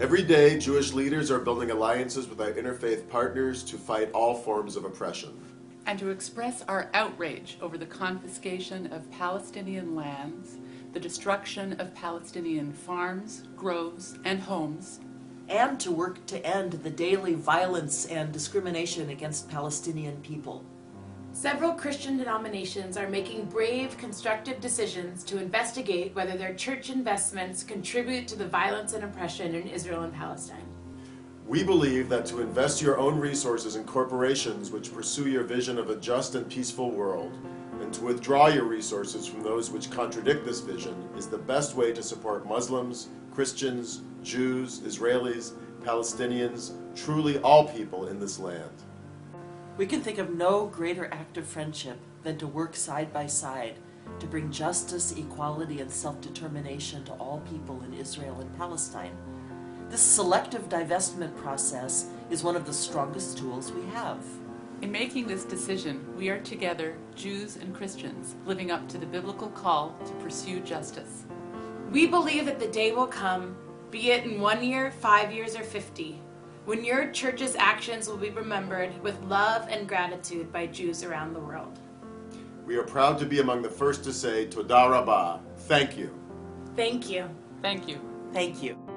Every day, Jewish leaders are building alliances with our interfaith partners to fight all forms of oppression. And to express our outrage over the confiscation of Palestinian lands, the destruction of Palestinian farms, groves, and homes. And to work to end the daily violence and discrimination against Palestinian people. Several Christian denominations are making brave, constructive decisions to investigate whether their church investments contribute to the violence and oppression in Israel and Palestine. We believe that to invest your own resources in corporations which pursue your vision of a just and peaceful world, and to withdraw your resources from those which contradict this vision, is the best way to support Muslims, Christians, Jews, Israelis, Palestinians, truly all people in this land. We can think of no greater act of friendship than to work side by side to bring justice, equality, and self-determination to all people in Israel and Palestine. This selective divestment process is one of the strongest tools we have. In making this decision, we are together, Jews and Christians, living up to the biblical call to pursue justice. We believe that the day will come, be it in 1 year, 5 years, or 50, when your church's actions will be remembered with love and gratitude by Jews around the world. We are proud to be among the first to say, Todah Rabbah. Thank you. Thank you. Thank you. Thank you.